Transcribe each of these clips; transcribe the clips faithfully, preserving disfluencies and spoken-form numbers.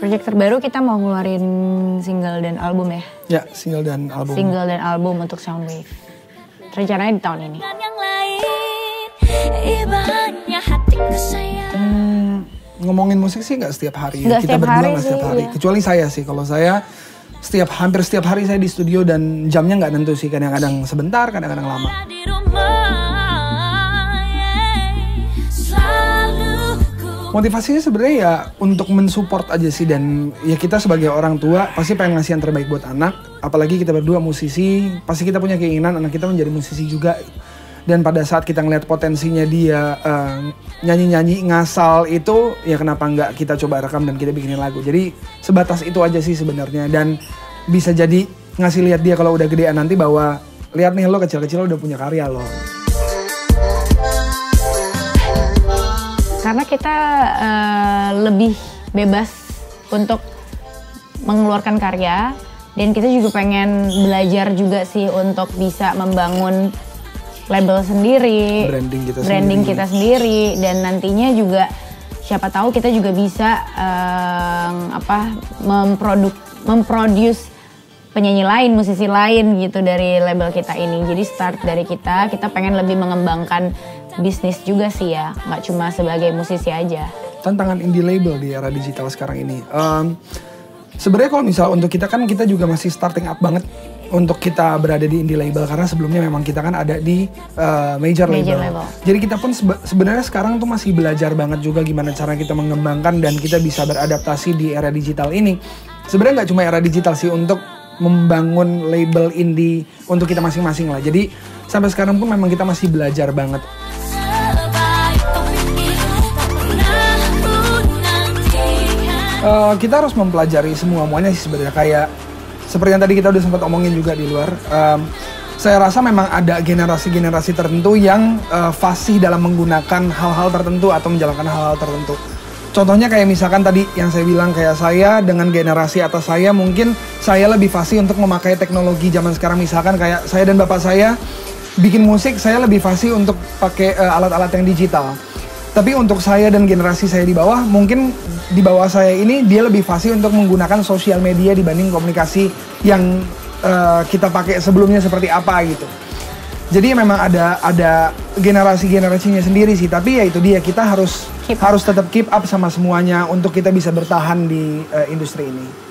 Proyek terbaru kita mau ngeluarin single dan album ya? Ya, single dan album. Single dan album untuk Soundwave. Rencananya di tahun ini. Hmm, ngomongin musik sih nggak setiap hari. Gak kita berdua nggak setiap hari. Iya. Kecuali saya sih, kalau saya setiap hampir setiap hari saya di studio dan jamnya nggak tentu sih. Kadang-kadang sebentar, kadang-kadang lama. Motivasinya sebenarnya ya untuk mensupport aja sih, dan ya kita sebagai orang tua pasti pengen ngasih yang terbaik buat anak, apalagi kita berdua musisi, pasti kita punya keinginan anak kita menjadi musisi juga. Dan pada saat kita ngeliat potensinya dia nyanyi-nyanyi uh, ngasal itu, ya kenapa nggak kita coba rekam dan kita bikinin lagu. Jadi sebatas itu aja sih sebenarnya, dan bisa jadi ngasih lihat dia kalau udah gedean nanti bahwa lihat nih lo kecil-kecil lo udah punya karya lo. Karena kita uh, lebih bebas untuk mengeluarkan karya, dan kita juga pengen belajar juga sih untuk bisa membangun label sendiri, branding kita, branding sendiri. kita sendiri, dan nantinya juga siapa tahu kita juga bisa uh, apa memproduk, memproduce penyanyi lain, musisi lain gitu dari label kita ini. Jadi start dari kita, kita pengen lebih mengembangkan bisnis juga sih ya, nggak cuma sebagai musisi aja. Tantangan indie label di era digital sekarang ini. Um, Sebenarnya kalau misal untuk kita kan kita juga masih starting up banget untuk kita berada di indie label, karena sebelumnya memang kita kan ada di uh, major, major label. label. Jadi kita pun sebenarnya sekarang tuh masih belajar banget juga gimana cara kita mengembangkan dan kita bisa beradaptasi di era digital ini. Sebenarnya nggak cuma era digital sih, untuk membangun label indie untuk kita masing-masing lah. Jadi sampai sekarang pun memang kita masih belajar banget. Uh, kita harus mempelajari semua-muanya sih sebenarnya, kayak seperti yang tadi kita udah sempat omongin juga di luar. Um, saya rasa memang ada generasi-generasi tertentu yang uh, fasih dalam menggunakan hal-hal tertentu atau menjalankan hal-hal tertentu. Contohnya kayak misalkan tadi yang saya bilang, kayak saya dengan generasi atas saya mungkin saya lebih fasih untuk memakai teknologi zaman sekarang. Misalkan kayak saya dan bapak saya bikin musik, saya lebih fasih untuk pakai alat-alat uh, yang digital. Tapi untuk saya dan generasi saya di bawah, mungkin di bawah saya ini dia lebih fasih untuk menggunakan sosial media dibanding komunikasi yang uh, kita pakai sebelumnya seperti apa gitu. Jadi memang ada ada generasi-generasinya sendiri sih, tapi ya itu dia, kita harus keep harus tetap keep up sama semuanya untuk kita bisa bertahan di uh, industri ini.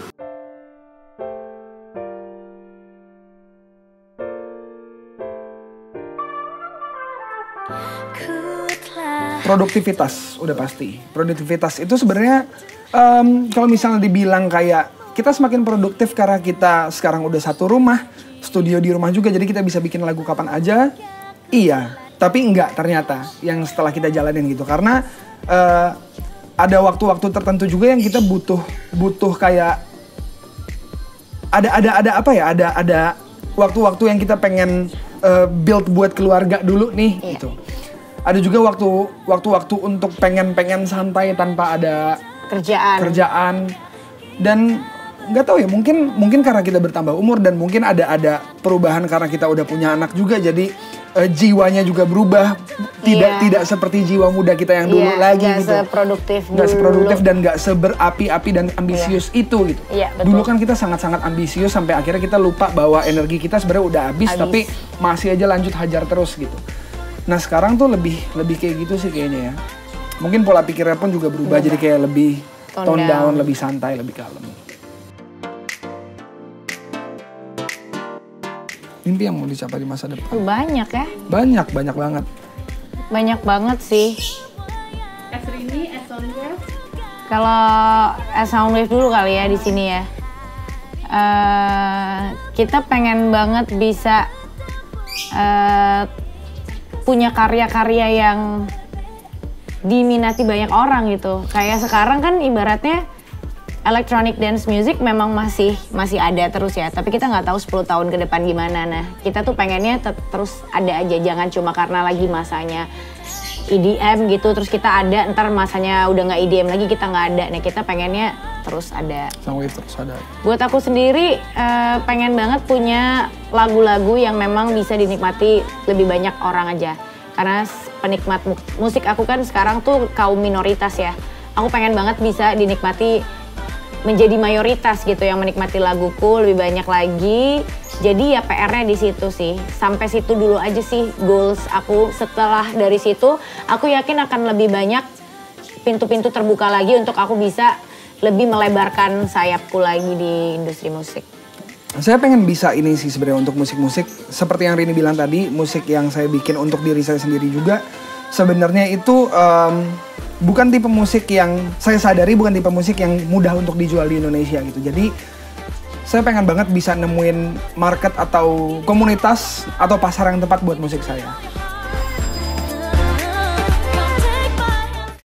Produktivitas udah pasti. Produktivitas itu sebenarnya um, kalau misalnya dibilang kayak kita semakin produktif karena kita sekarang udah satu rumah, studio di rumah juga, jadi kita bisa bikin lagu kapan aja. Iya, tapi enggak ternyata yang setelah kita jalanin gitu. Karena uh, ada waktu-waktu tertentu juga yang kita butuh butuh kayak ada ada ada apa ya? Ada ada waktu-waktu yang kita pengen uh, build buat keluarga dulu nih iya. gitu. Ada juga waktu waktu-waktu untuk pengen-pengen santai tanpa ada kerjaan. kerjaan. Dan nggak tahu ya, mungkin mungkin karena kita bertambah umur dan mungkin ada ada perubahan karena kita udah punya anak juga, jadi uh, jiwanya juga berubah, tidak yeah. tidak seperti jiwa muda kita yang dulu yeah, lagi gak gitu. seproduktif gak dulu. seproduktif dan nggak seberapi-api dan ambisius yeah. itu gitu. Yeah, betul. Dulu kan kita sangat-sangat ambisius sampai akhirnya kita lupa bahwa energi kita sebenarnya udah habis, habis tapi masih aja lanjut hajar terus gitu. Nah sekarang tuh lebih lebih kayak gitu sih kayaknya ya. Mungkin pola pikirnya pun juga berubah, jadi kayak lebih tone down, lebih santai, lebih kalem. Mimpi yang mau dicapai di masa depan? Banyak ya? Banyak, banyak banget. Banyak banget sih. As Rini, as Soundwave? Kalau as Soundwave dulu kali ya di sini ya. Uh, kita pengen banget bisa uh, punya karya-karya yang diminati banyak orang gitu. Kayak sekarang kan ibaratnya electronic dance music memang masih masih ada terus ya, tapi kita nggak tahu sepuluh tahun ke depan gimana. Nah kita tuh pengennya te terus ada aja, jangan cuma karena lagi masanya E D M gitu terus kita ada, ntar masanya udah nggak E D M lagi kita nggak ada. Nah kita pengennya terus ada. Soundwave terus ada. Buat aku sendiri uh, pengen banget punya lagu-lagu yang memang bisa dinikmati lebih banyak orang aja. Karena penikmat musik aku kan sekarang tuh kaum minoritas ya. aku pengen banget bisa dinikmati, menjadi mayoritas gitu yang menikmati laguku lebih banyak lagi. Jadi ya P R-nya di situ sih, sampai situ dulu aja sih goals aku. Setelah dari situ, aku yakin akan lebih banyak pintu-pintu terbuka lagi untuk aku bisa lebih melebarkan sayapku lagi di industri musik. Saya pengen bisa ini sih sebenarnya untuk musik-musik, seperti yang Rini bilang tadi, musik yang saya bikin untuk diri saya sendiri juga. Sebenarnya itu um, bukan tipe musik yang, saya sadari bukan tipe musik yang mudah untuk dijual di Indonesia gitu. Jadi saya pengen banget bisa nemuin market atau komunitas atau pasar yang tepat buat musik saya.